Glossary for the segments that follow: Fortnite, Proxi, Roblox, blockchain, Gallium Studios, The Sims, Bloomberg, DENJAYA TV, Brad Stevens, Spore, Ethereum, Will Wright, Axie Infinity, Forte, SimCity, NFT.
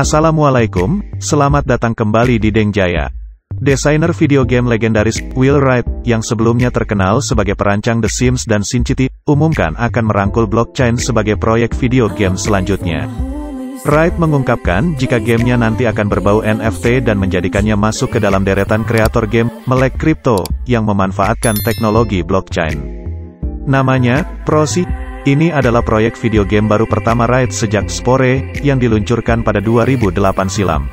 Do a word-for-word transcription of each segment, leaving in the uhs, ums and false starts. Assalamualaikum, selamat datang kembali di Deng Jaya. Desainer video game legendaris, Will Wright, yang sebelumnya terkenal sebagai perancang The Sims dan SimCity, umumkan akan merangkul blockchain sebagai proyek video game selanjutnya. Wright mengungkapkan jika gamenya nanti akan berbau N F T dan menjadikannya masuk ke dalam deretan kreator game, melek kripto, yang memanfaatkan teknologi blockchain. Namanya, Proxi. Ini adalah proyek video game baru pertama Wright sejak Spore, yang diluncurkan pada dua ribu delapan silam.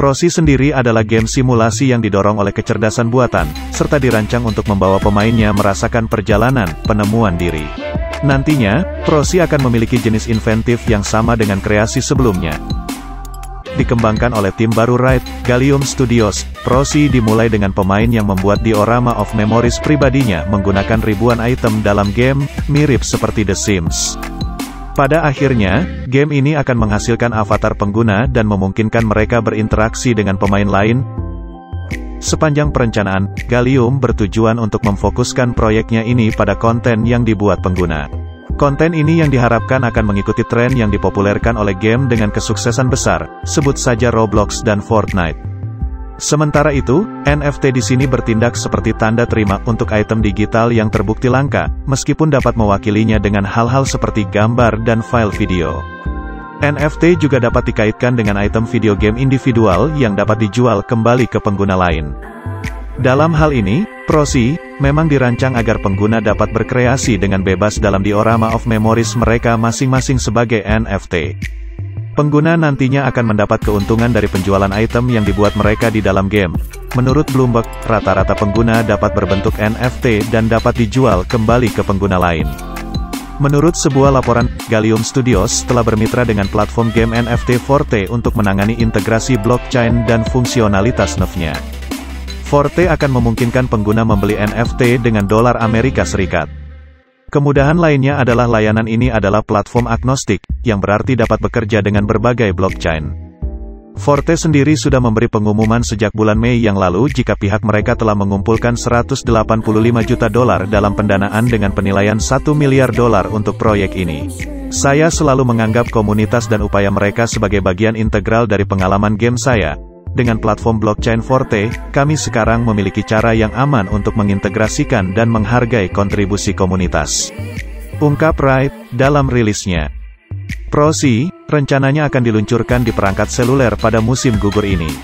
Proxi sendiri adalah game simulasi yang didorong oleh kecerdasan buatan, serta dirancang untuk membawa pemainnya merasakan perjalanan, penemuan diri. Nantinya, Proxi akan memiliki jenis inventif yang sama dengan kreasi sebelumnya. Dikembangkan oleh tim baru Wright, Gallium Studios, Proxi dimulai dengan pemain yang membuat diorama of memories pribadinya menggunakan ribuan item dalam game, mirip seperti The Sims. Pada akhirnya, game ini akan menghasilkan avatar pengguna dan memungkinkan mereka berinteraksi dengan pemain lain. Sepanjang perencanaan, Gallium bertujuan untuk memfokuskan proyeknya ini pada konten yang dibuat pengguna. Konten ini yang diharapkan akan mengikuti tren yang dipopulerkan oleh game dengan kesuksesan besar, sebut saja Roblox dan Fortnite. Sementara itu, N F T di sini bertindak seperti tanda terima untuk item digital yang terbukti langka, meskipun dapat mewakilinya dengan hal-hal seperti gambar dan file video. N F T juga dapat dikaitkan dengan item video game individual yang dapat dijual kembali ke pengguna lain. Dalam hal ini, Proxi memang dirancang agar pengguna dapat berkreasi dengan bebas dalam diorama of memories mereka masing-masing sebagai N F T. Pengguna nantinya akan mendapat keuntungan dari penjualan item yang dibuat mereka di dalam game. Menurut Bloomberg, rata-rata pengguna dapat berbentuk N F T dan dapat dijual kembali ke pengguna lain. Menurut sebuah laporan, Gallium Studios telah bermitra dengan platform game N F T Forte untuk menangani integrasi blockchain dan fungsionalitas N F T-nya. Forte akan memungkinkan pengguna membeli N F T dengan dolar Amerika Serikat. Kemudahan lainnya adalah layanan ini adalah platform agnostik, yang berarti dapat bekerja dengan berbagai blockchain. Forte sendiri sudah memberi pengumuman sejak bulan Mei yang lalu jika pihak mereka telah mengumpulkan seratus delapan puluh lima juta dolar dalam pendanaan dengan penilaian satu miliar dolar untuk proyek ini. Saya selalu menganggap komunitas dan upaya mereka sebagai bagian integral dari pengalaman game saya. Dengan platform blockchain Forte, kami sekarang memiliki cara yang aman untuk mengintegrasikan dan menghargai kontribusi komunitas, ungkap Wright dalam rilisnya. Proxi rencananya akan diluncurkan di perangkat seluler pada musim gugur ini.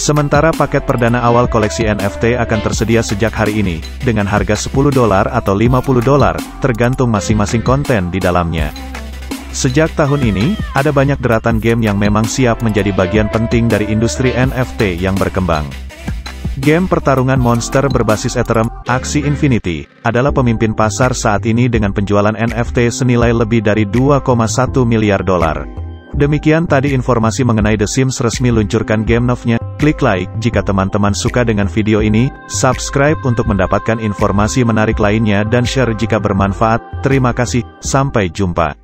Sementara paket perdana awal koleksi N F T akan tersedia sejak hari ini, dengan harga sepuluh dolar atau lima puluh dolar, tergantung masing-masing konten di dalamnya. Sejak tahun ini, ada banyak deretan game yang memang siap menjadi bagian penting dari industri N F T yang berkembang. Game pertarungan monster berbasis Ethereum, Axie Infinity, adalah pemimpin pasar saat ini dengan penjualan N F T senilai lebih dari dua koma satu miliar dolar. Demikian tadi informasi mengenai The Sims resmi luncurkan game N F T-nya. Klik like jika teman-teman suka dengan video ini, subscribe untuk mendapatkan informasi menarik lainnya dan share jika bermanfaat. Terima kasih, sampai jumpa.